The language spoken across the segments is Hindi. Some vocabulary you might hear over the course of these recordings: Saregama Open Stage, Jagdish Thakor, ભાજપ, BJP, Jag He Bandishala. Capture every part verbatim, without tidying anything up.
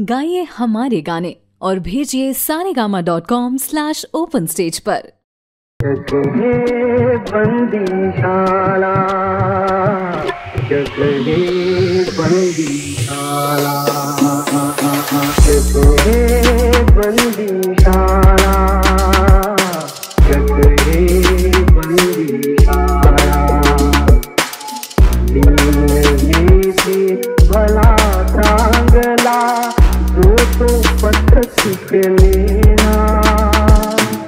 गाइए हमारे गाने और भेजिए Saregama dot com slash open stage पर। जग हे बंदीशाला, जग हे बंदीशाला, जग हे बंदीशाला, जग हे बंदीशाला। दिन में से भला सांगला, दो तो पत्थर सीख लेना।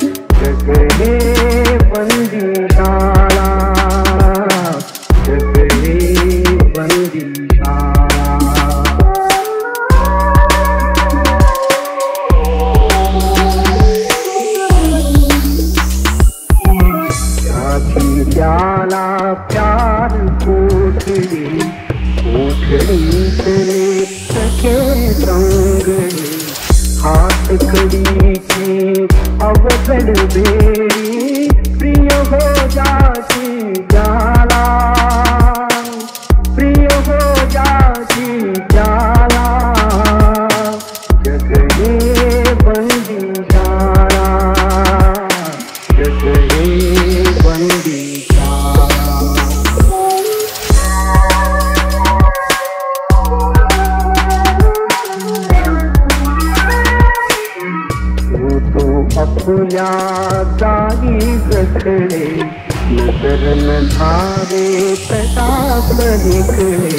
जग हे बंदीशाला, जग हे बंदीशाला। प्याला प्यार कोठड़ी, कोठड़ी तेरे सके संग, हाथ कड़ी के अब कर बेरी, प्रिय हो जाती जाला, प्रिय हो जाती जाला। जग हे बंदीशाला, जग हे बंदी। अपना दारी रखड़े, नजर न धारे प्रताप निकले,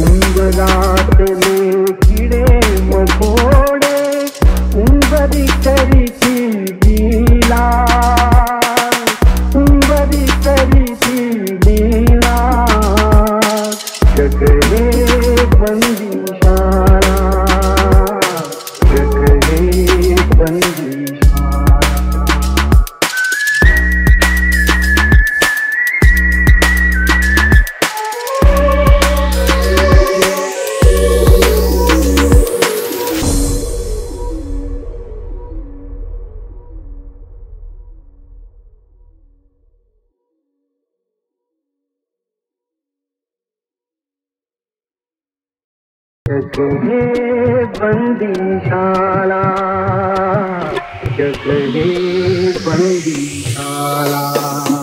उम्र रात में कीड़े मकोड़े, उम्र करी थी लीला, उम्र करी थी लीला। जग हे बंदीशाला, जग हे बंदी। जग हे बंदीशाला, जग हे बंदीशाला।